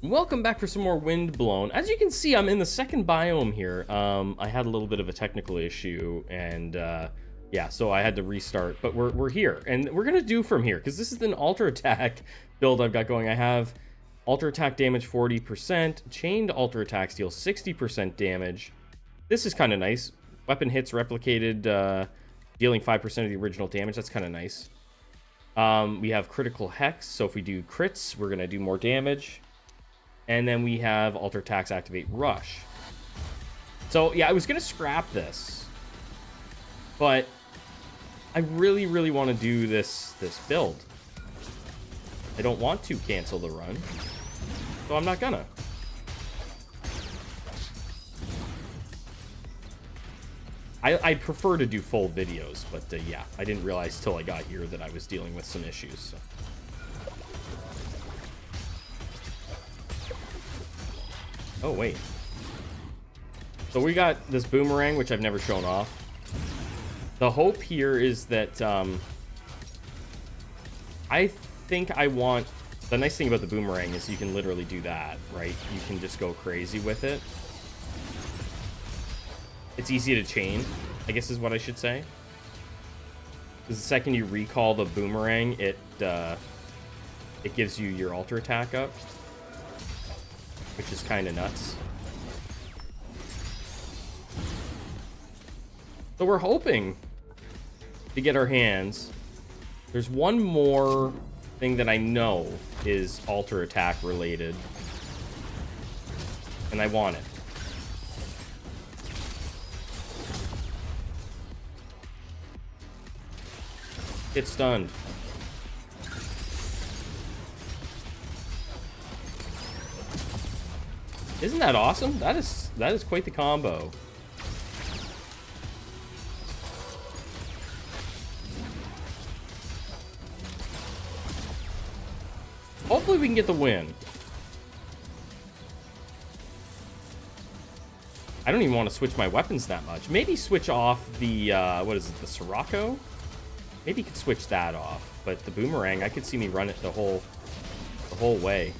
Welcome back for some more Windblown. As you can see, I'm in the second biome here. I had a little bit of a technical issue, and yeah, so I had to restart. But we're here, and we're gonna do from here, because this is an alter attack build I've got going. I have alter attack damage 40%, chained alter attacks deal 60% damage. This is kind of nice. Weapon hits replicated, dealing 5% of the original damage. That's kind of nice. We have critical hex, so if we do crits, we're gonna do more damage. And then we have alter attacks activate rush. So yeah, I was gonna scrap this, but I really want to do this build. I don't want to cancel the run, so I'm not gonna. I prefer to do full videos, but yeah, I didn't realize till I got here that I was dealing with some issues. So. Oh, wait. So we got this boomerang, which I've never shown off. The hope here is that I think I want... The nice thing about the boomerang is you can literally do that, right? You can just go crazy with it. It's easy to chain, I guess is what I should say. Because the second you recall the boomerang, it gives you your alter attack up, which is kind of nuts. So we're hoping to get our hands. There's one more thing that I know is alter attack related, and I want it. Get stunned. Isn't that awesome? That is quite the combo. Hopefully we can get the win. I don't even want to switch my weapons that much. Maybe switch off the what is it, the Sirocco? Maybe you could switch that off, but the boomerang, I could see me run it the whole way.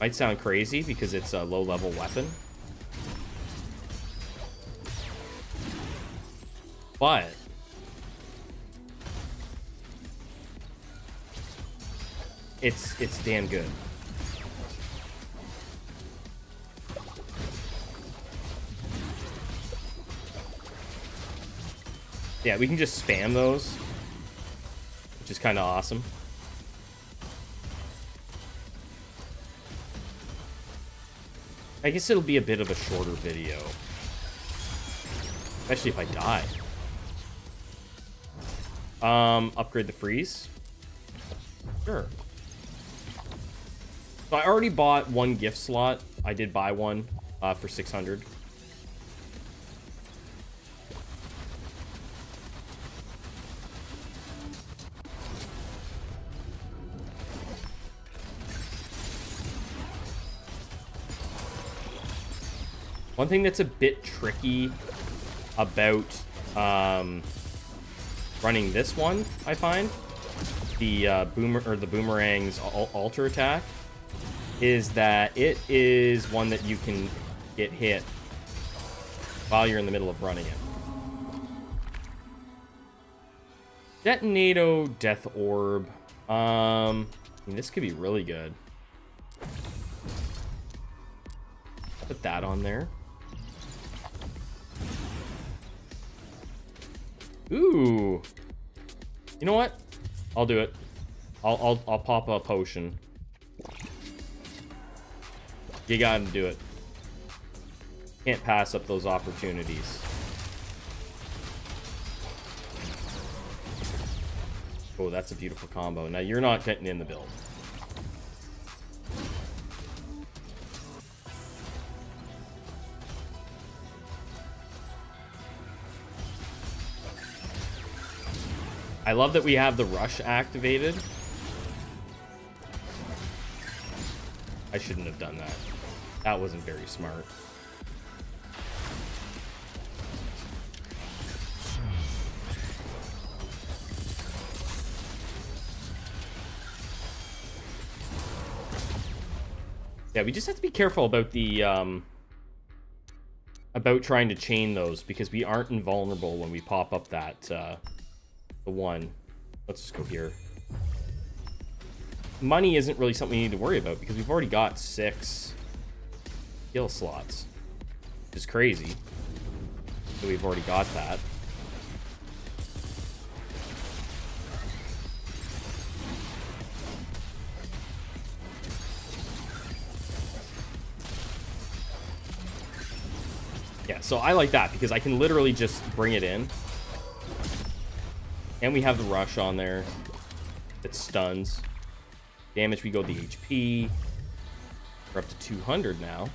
Might sound crazy because it's a low-level weapon, but it's damn good. Yeah, we can just spam those, which is kind of awesome. I guess it'll be a bit of a shorter video, especially if I die. Upgrade the freeze. Sure. So I already bought one gift slot. I did buy one for 600. One thing that's a bit tricky about running this one, I find, the boomerang's alter attack, is that it is one that you can get hit while you're in the middle of running it. Detonado Death Orb. I mean, this could be really good. Put that on there. Ooh, you know what? I'll do it. I'll pop a potion. You gotta do it. Can't pass up those opportunities. Oh, that's a beautiful combo. Now you're not getting in the build. I love that we have the rush activated. I shouldn't have done that. That wasn't very smart. Yeah, we just have to be careful about the about trying to chain those, because we aren't invulnerable when we pop up that the one. Let's just go here. Money isn't really something we need to worry about because we've already got 6 skill slots, which is crazy. So we've already got that. Yeah, so I like that because I can literally just bring it in. And we have the rush on there. It stuns. Damage, we go the HP. We're up to 200 now.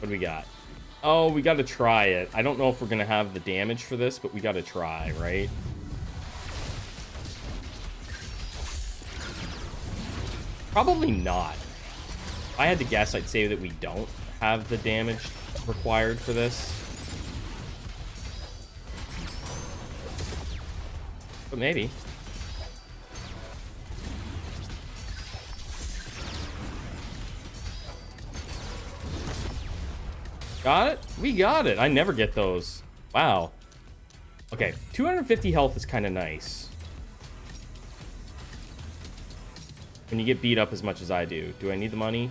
What do we got? Oh, we gotta try it. I don't know if we're gonna have the damage for this, but we gotta try, right? Probably not. If I had to guess, I'd say that we don't have the damage required for this. But maybe. Got it? We got it. I never get those. Wow. Okay, 250 health is kind of nice. When you get beat up as much as I do. Do I need the money?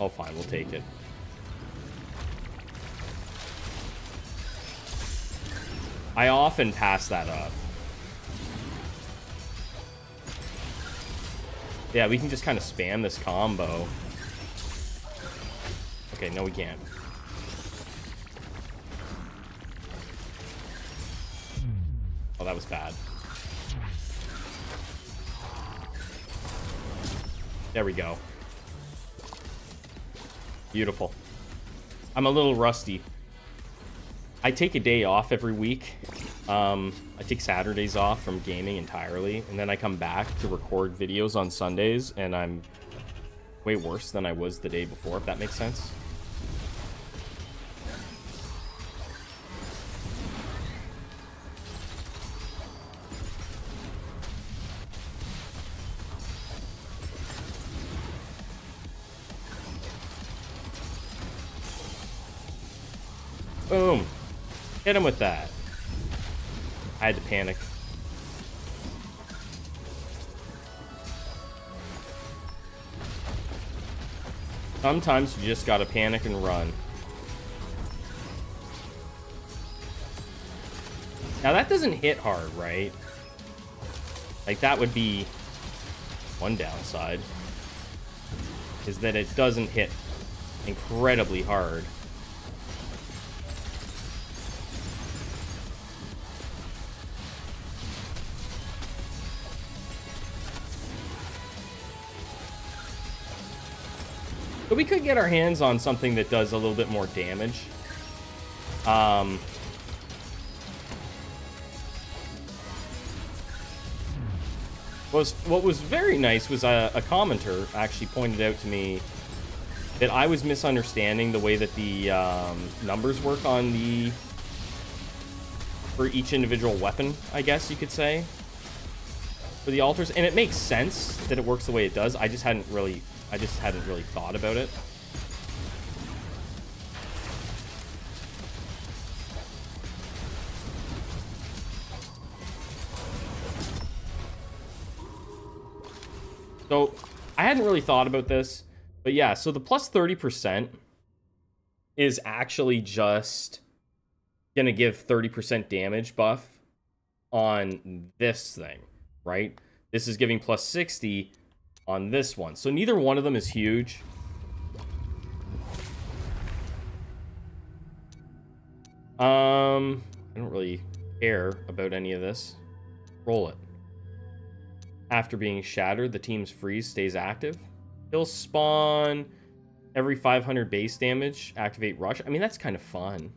Oh, fine. We'll take it. I often pass that up. Yeah, we can just kind of spam this combo. Okay, no, we can't. Oh, that was bad. There we go. Beautiful. I'm a little rusty. I take a day off every week. I take Saturdays off from gaming entirely, and then I come back to record videos on Sundays, and I'm way worse than I was the day before, if that makes sense. Boom. Hit him with that. I had to panic. Sometimes you just gotta panic and run. Now that doesn't hit hard, right? Like, that would be one downside, is that it doesn't hit incredibly hard. But we could get our hands on something that does a little bit more damage. What was very nice was a commenter actually pointed out to me that I was misunderstanding the way that the numbers work on the... for each individual weapon, I guess you could say, for the altars. And it makes sense that it works the way it does. I just hadn't really thought about it. So, I hadn't really thought about this, but yeah, so the plus 30% is actually just gonna give 30% damage buff on this thing, right? This is giving plus 60 on this one. So neither one of them is huge. I don't really care about any of this. Roll it. After being shattered, the team's freeze stays active. He'll spawn every 500 base damage, activate rush. I mean, that's kind of fun.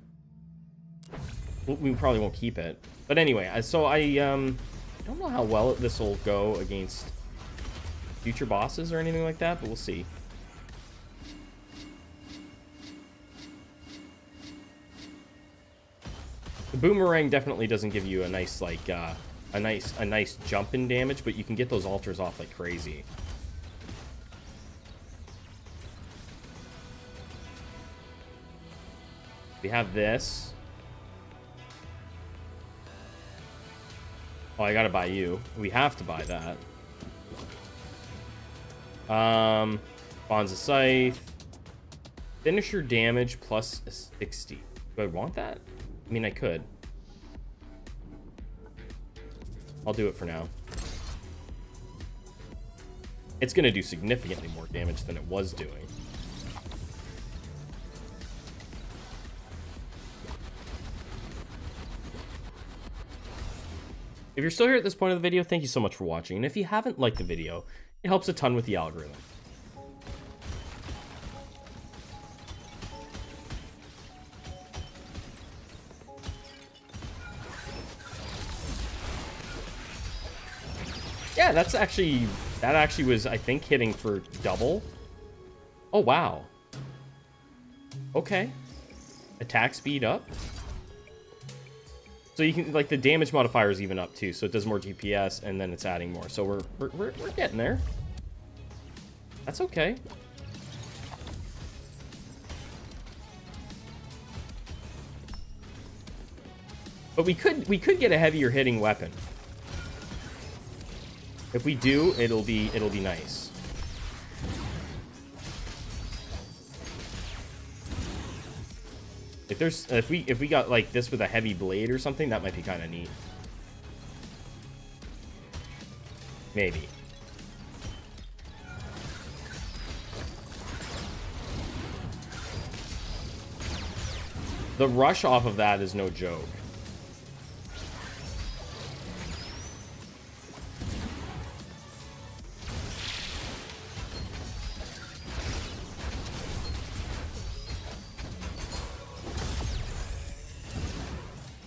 We probably won't keep it. But anyway, so I don't know how well this will go against future bosses or anything like that, but we'll see. The boomerang definitely doesn't give you a nice, like, a nice jump in damage, but you can get those altars off like crazy. We have this. Oh, I gotta buy you. We have to buy that. Bonds of Scythe. Finisher damage plus a 60. Do I want that? I mean, I could. I'll do it for now. It's gonna do significantly more damage than it was doing. If you're still here at this point of the video, thank you so much for watching. And if you haven't liked the video, it helps a ton with the algorithm. Yeah, that's actually, that actually was, I think, hitting for double. Oh, wow. Okay. Attack speed up. So you can, like, the damage modifier is even up too, so it does more DPS and then it's adding more. So we're getting there. That's okay. But we could get a heavier hitting weapon. If we do, it'll be nice. If there's if we got like this with a heavy blade or something, that might be kind of neat. Maybe. The rush off of that is no joke.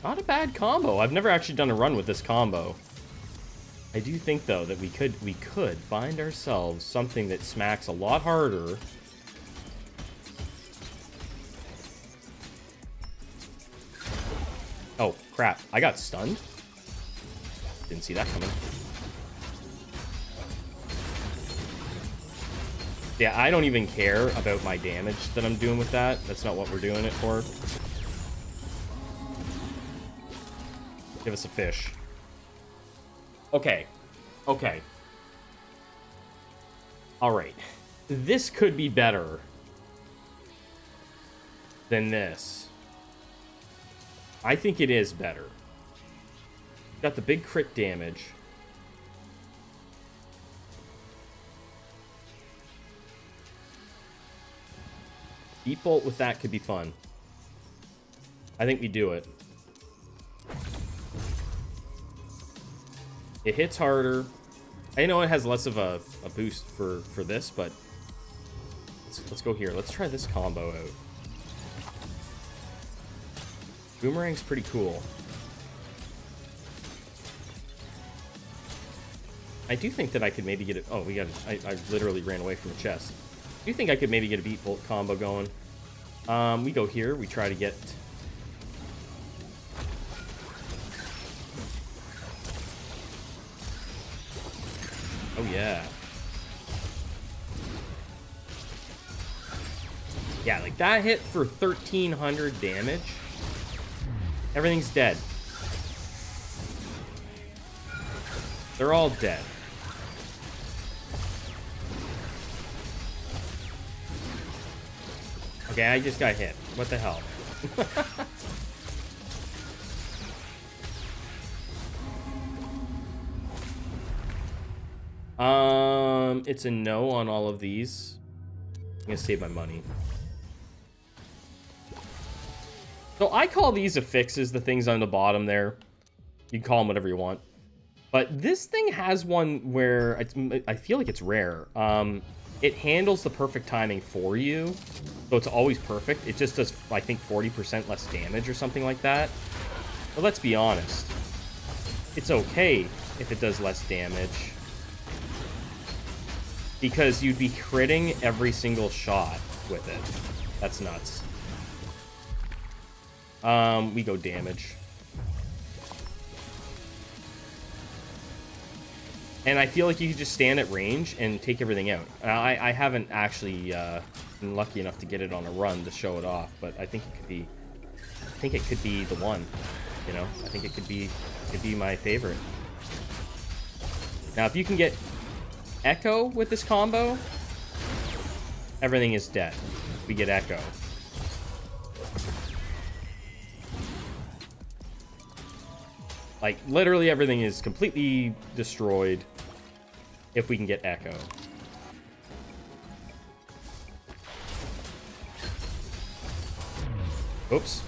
Not a bad combo. I've never actually done a run with this combo. I do think though that we could find ourselves something that smacks a lot harder. Oh crap, I got stunned. Didn't see that coming. Yeah, I don't even care about my damage that I'm doing with that. That's not what we're doing it for. Give us a fish. Okay. Okay. All right. This could be better than this. I think it is better. Got the big crit damage. Beat Bolt with that could be fun. I think we do it. It hits harder. I know it has less of a boost for this, but let's go here. Let's try this combo out. Boomerang's pretty cool. I do think that I could maybe get it. Oh, we got. I literally ran away from a chest. I do think I could maybe get a Beat Bolt combo going. We go here. We try to get. Oh, yeah. Yeah, like that hit for 1,300 damage. Everything's dead. They're all dead. Okay, I just got hit. What the hell? It's a no on all of these. I'm gonna save my money. So I call these affixes, the things on the bottom there. You can call them whatever you want. But this thing has one where it's, I feel like it's rare. It handles the perfect timing for you. So it's always perfect. It just does, I think, 40% less damage or something like that. But let's be honest. It's okay if it does less damage. Because you'd be critting every single shot with it. That's nuts. We go damage. And I feel like you could just stand at range and take everything out. I haven't actually been lucky enough to get it on a run to show it off, but I think it could be. I think it could be the one. You know, I think it could be my favorite. Now, if you can get Echo with this combo, everything is dead. We get Echo. Like, literally everything is completely destroyed if we can get Echo. Oops.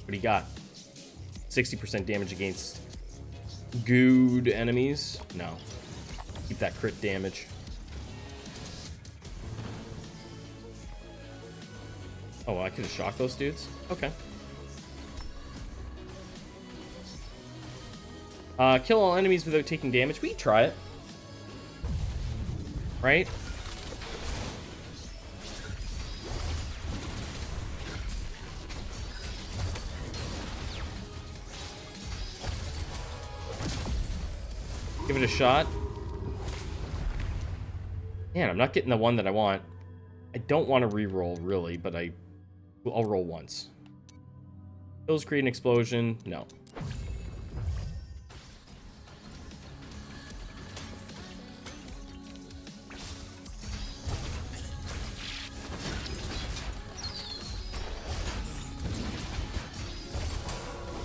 What do you got? 60% damage against gooed enemies? No. Keep that crit damage. Oh, well, I could have shocked those dudes? Okay. Kill all enemies without taking damage. We try it. Right? Give it a shot. Man, I'm not getting the one that I want. I don't want to reroll, really, but I'll roll once. Those create an explosion. No.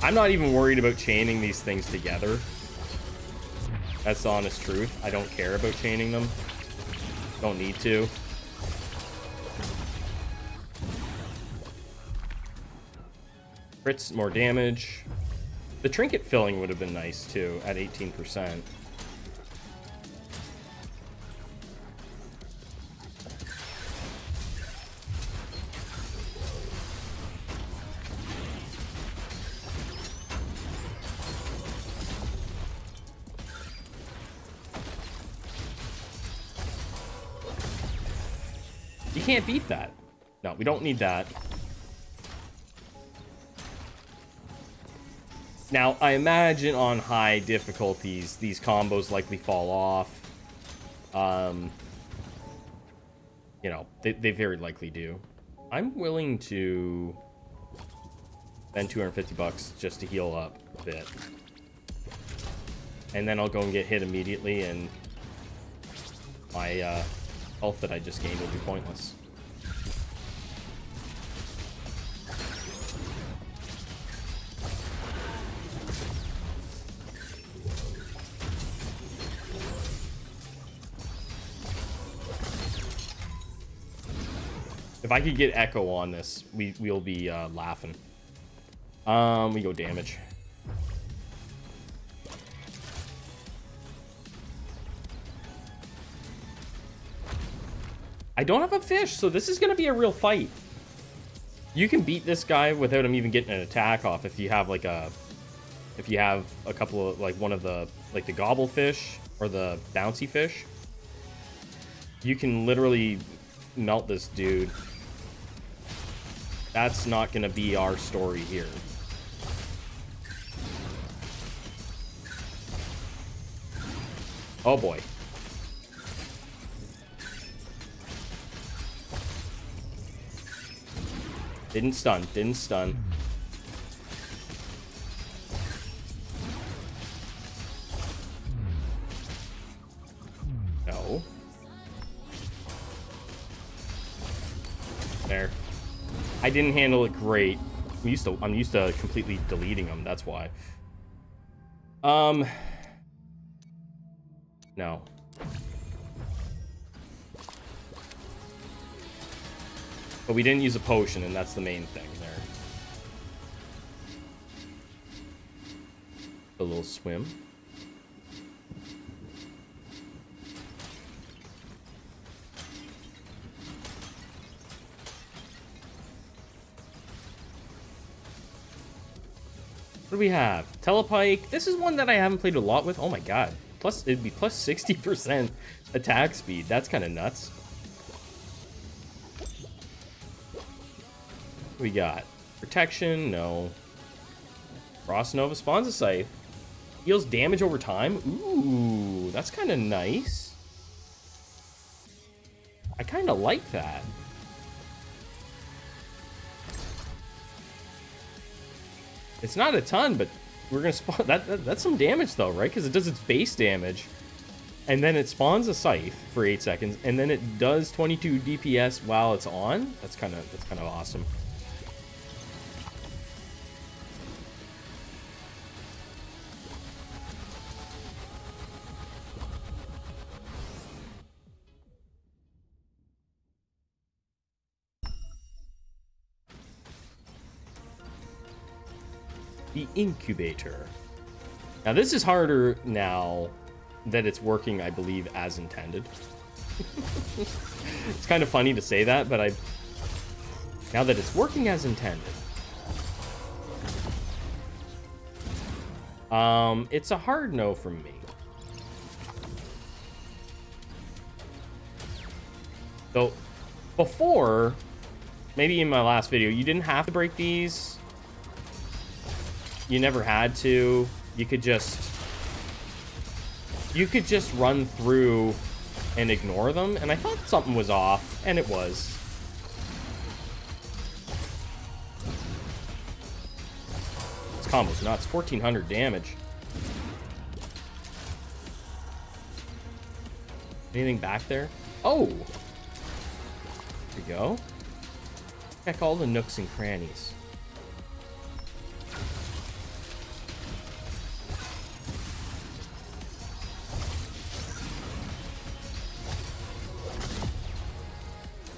I'm not even worried about chaining these things together. That's the honest truth. I don't care about chaining them. Don't need to. Crits, more damage. The trinket filling would have been nice too, at 18%. You can't beat that. No, we don't need that. Now, I imagine on high difficulties, these combos likely fall off. You know, they very likely do. I'm willing to spend $250 just to heal up a bit. And then I'll go and get hit immediately, and my health that I just gained will be pointless. If I could get Echo on this, we'll be laughing. We go damage. I don't have a fish, so this is going to be a real fight. You can beat this guy without him even getting an attack off if you have like a, if you have a couple of like one of the like the gobble fish or the bouncy fish. You can literally melt this dude. That's not gonna be our story here. Oh boy. Didn't stun, didn't stun. No. There. I didn't handle it great. I'm used to completely deleting them, that's why. No. But we didn't use a potion, and that's the main thing there. A little swim. What do we have? Telepike. This is one that I haven't played a lot with. Oh my god. Plus, it'd be plus 60% attack speed. That's kind of nuts. We got protection. No. Frost Nova spawns a Scythe. Deals damage over time. Ooh, that's kind of nice. I kind of like that. It's not a ton, but we're going to spawn... That's some damage, though, right? Because it does its base damage. And then it spawns a Scythe for 8 seconds. And then it does 22 DPS while it's on. That's kind of awesome. The incubator. Now this is harder now that it's working, I believe, as intended. It's kind of funny to say that, but now that it's working as intended. It's a hard no from me. So before, maybe in my last video, you didn't have to break these. You never had to. You could just run through and ignore them. And I thought something was off, and it was. This combo's nuts. 1400 damage. Anything back there? Oh! There we go. Check all the nooks and crannies.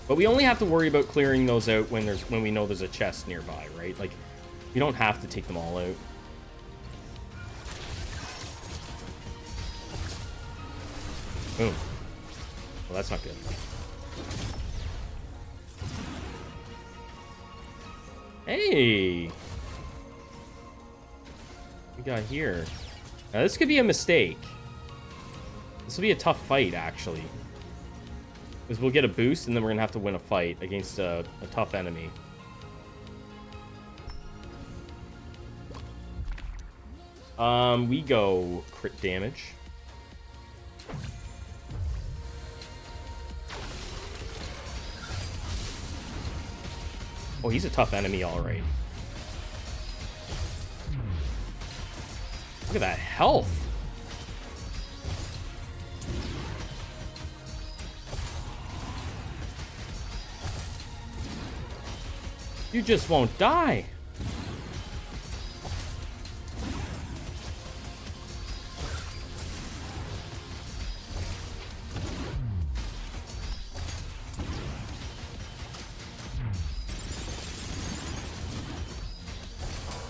But we only have to worry about clearing those out when we know there's a chest nearby, right? Like, you don't have to take them all out. Boom. Well, that's not good. Hey! What we got here? Now, this could be a mistake. This will be a tough fight, actually. Because we'll get a boost, and then we're going to have to win a fight against a tough enemy. We go crit damage. Oh, he's a tough enemy, all right. Look at that health. You just won't die.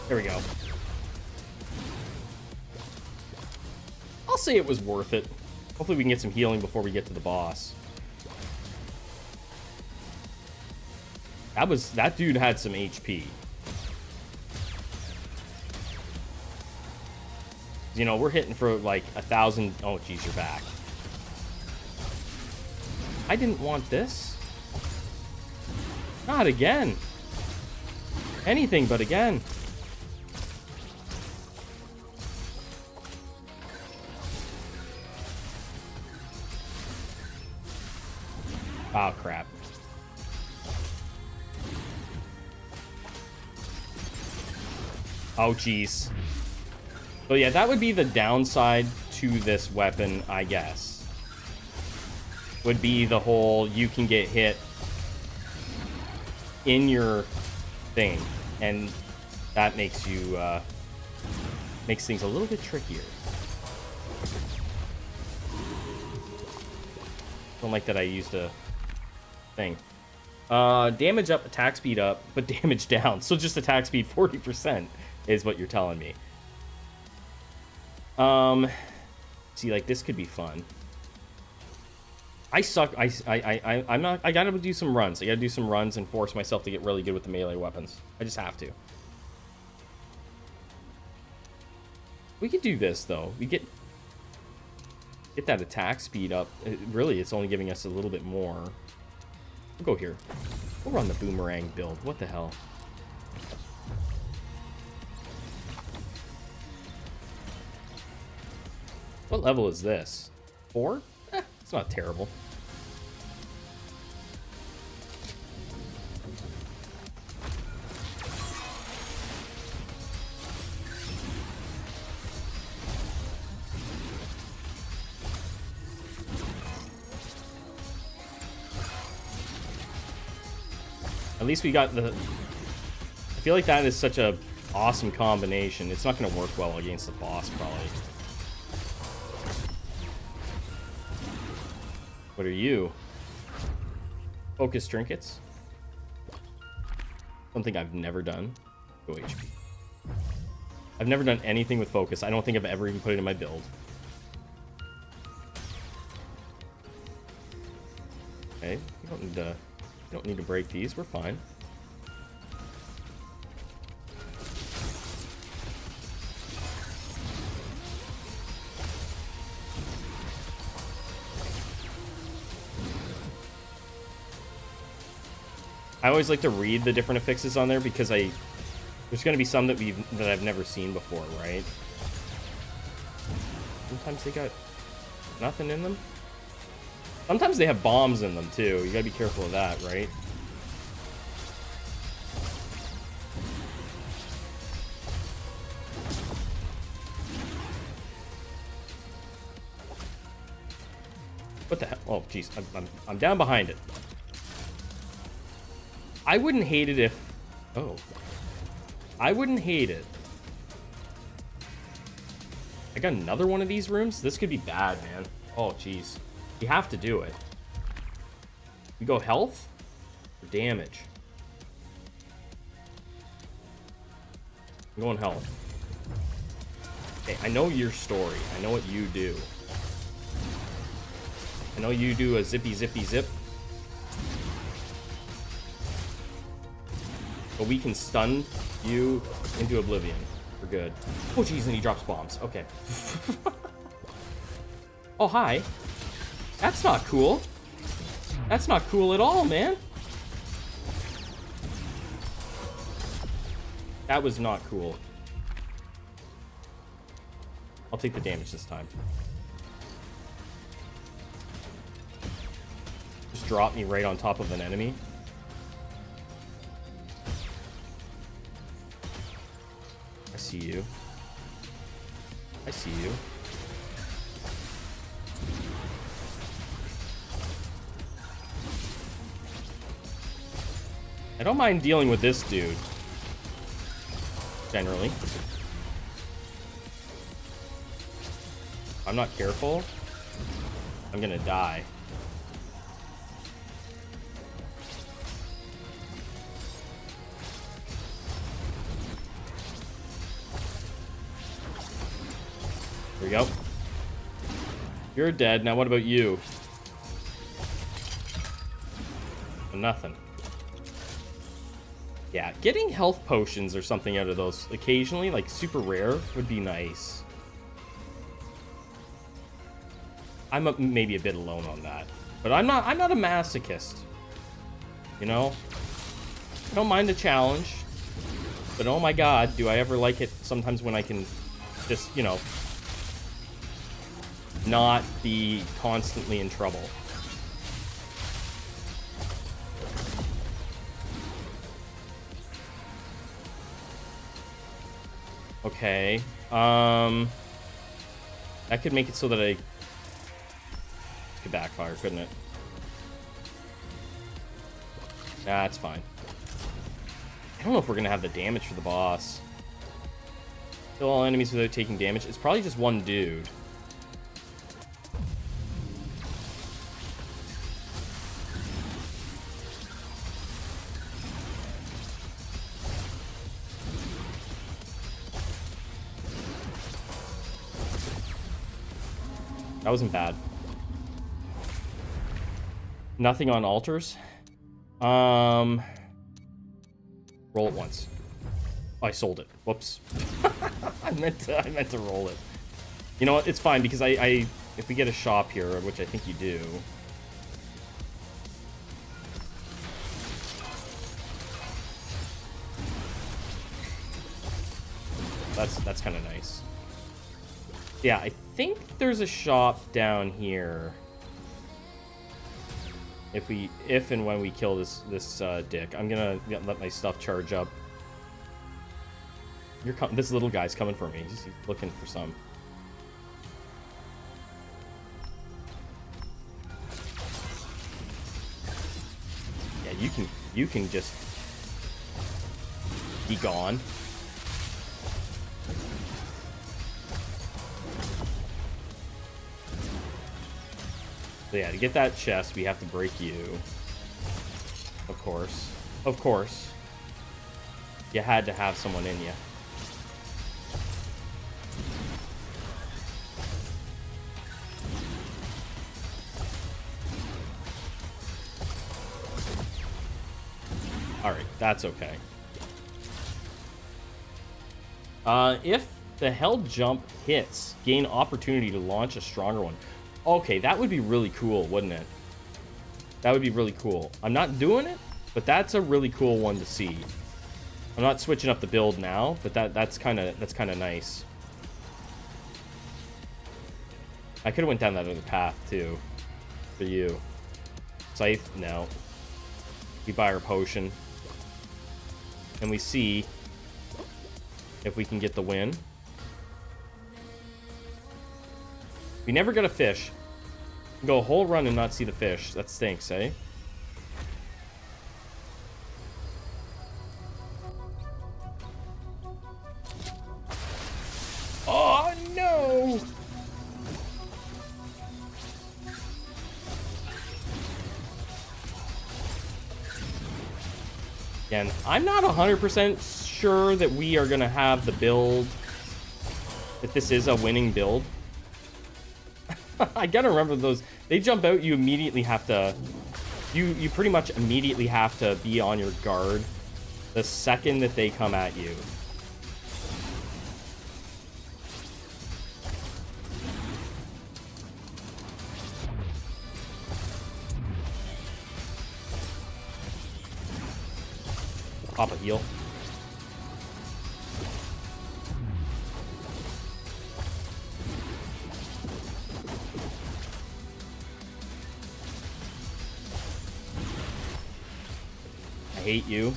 There we go. I'll say it was worth it. Hopefully we can get some healing before we get to the boss. That dude had some HP. You know, we're hitting for like 1,000. Oh, geez, you're back. I didn't want this. Not again. Anything but again. Oh, crap. Oh, jeez. So, yeah, that would be the downside to this weapon, I guess. Would be the whole you can get hit in your thing. And that makes you, makes things a little bit trickier. Don't like that I used a thing. Damage up, attack speed up, but damage down. So just attack speed 40%. Is what you're telling me. See, like, this could be fun. I suck. I'm not. I gotta do some runs. I gotta do some runs and force myself to get really good with the melee weapons. I just have to. We could do this though. We get that attack speed up. Really, it's only giving us a little bit more. We'll go here. We'll run the boomerang build. What the hell? What level is this? 4? Eh, it's not terrible. At least we got the... I feel like that is such a awesome combination. It's not going to work well against the boss, probably. What are you? Focus trinkets? Something I've never done. Go HP. I've never done anything with focus. I don't think I've ever even put it in my build. Okay, we don't need to... Don't need to break these, we're fine. I always like to read the different affixes on there because there's gonna be some that I've never seen before, right? Sometimes they got nothing in them. Sometimes they have bombs in them, too. You gotta be careful of that, right? What the hell? Oh, jeez. I'm down behind it. I wouldn't hate it if... Oh. I wouldn't hate it. I got another one of these rooms? This could be bad, man. Oh, jeez. You have to do it. We go health or damage? I'm going health. Okay, I know your story. I know what you do. I know you do a zippy, zippy, zip. But we can stun you into oblivion for good. Oh, jeez, and he drops bombs. Okay. Oh, hi. That's not cool. That's not cool at all, man. That was not cool. I'll take the damage this time. Just drop me right on top of an enemy. I see you. I see you. I don't mind dealing with this dude, generally. If I'm not careful, I'm gonna die. Here we go. You're dead, now what about you? Nothing. Yeah, getting health potions or something out of those occasionally, like super rare, would be nice. I'm maybe a bit alone on that, but I'm not a masochist. You know, I don't mind the challenge, but oh my god, do I ever like it sometimes when I can just, you know, not be constantly in trouble. Okay, that could make it so that I could backfire, couldn't it? Nah, it's fine. I don't know if we're gonna have the damage for the boss. Kill all enemies without taking damage. It's probably just one dude. That wasn't bad. Nothing on altars. Roll it once. Oh, I sold it. Whoops. I meant to roll it. You know what? It's fine because if we get a shop here, which I think you do. That's kind of nice. Yeah, I think there's a shop down here. If and when we kill this dick, I'm gonna let my stuff charge up. This little guy's coming for me. He's looking for some. Yeah, you can just be gone. So yeah, to get that chest, we have to break you. Of course. Of course. You had to have someone in you. Alright, that's okay. If the held jump hits, gain opportunity to launch a stronger one. Okay, that would be really cool, wouldn't it? That would be really cool. I'm not doing it, but that's a really cool one to see. I'm not switching up the build now, but that's kind of nice. I could have went down that other path too, for you. Scythe, no. We buy our potion, and we see if we can get the win. We never got a fish. Go a whole run and not see the fish. That stinks, eh? Oh, no! Again, I'm not 100% sure that we are going to have the build, that this is a winning build. I gotta remember those. They jump out, you immediately have to... You pretty much immediately have to be on your guard the second that they come at you. Pop a heal. Hate you.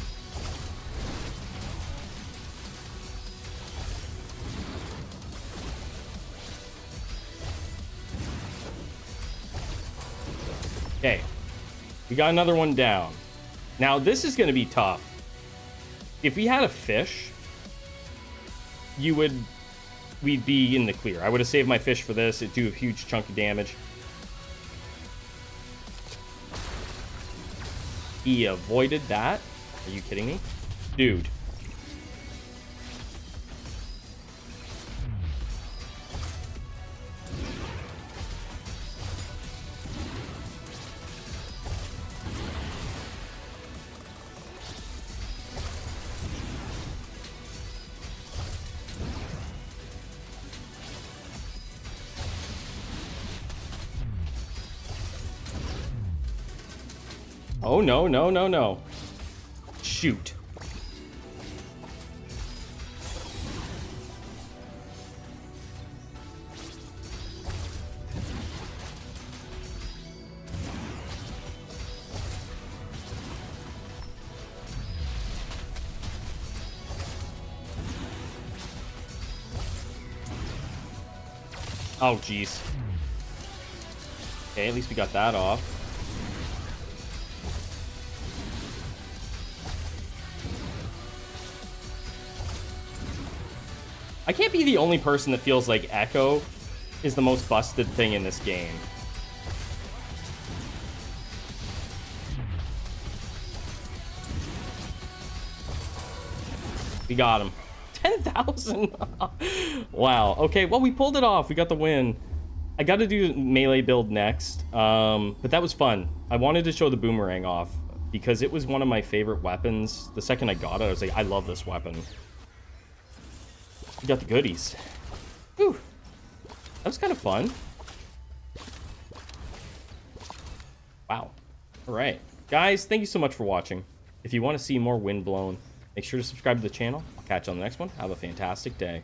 Okay, we got another one down. Now this is going to be tough. If we had a fish, we'd be in the clear. I would have saved my fish for this. It'd do a huge chunk of damage. He avoided that. Are you kidding me? Dude. Oh, no, no, no, no. Shoot. Oh, geez. Okay, at least we got that off. I can't be the only person that feels like Echo is the most busted thing in this game. We got him. 10,000. Wow. Okay, well, we pulled it off. We got the win. I got to do melee build next, but that was fun. I wanted to show the boomerang off because it was one of my favorite weapons. The second I got it, I was like, I love this weapon. We got the goodies. Whew. That was kind of fun. Wow. All right. Guys, thank you so much for watching. If you want to see more Windblown, make sure to subscribe to the channel. I'll catch you on the next one. Have a fantastic day.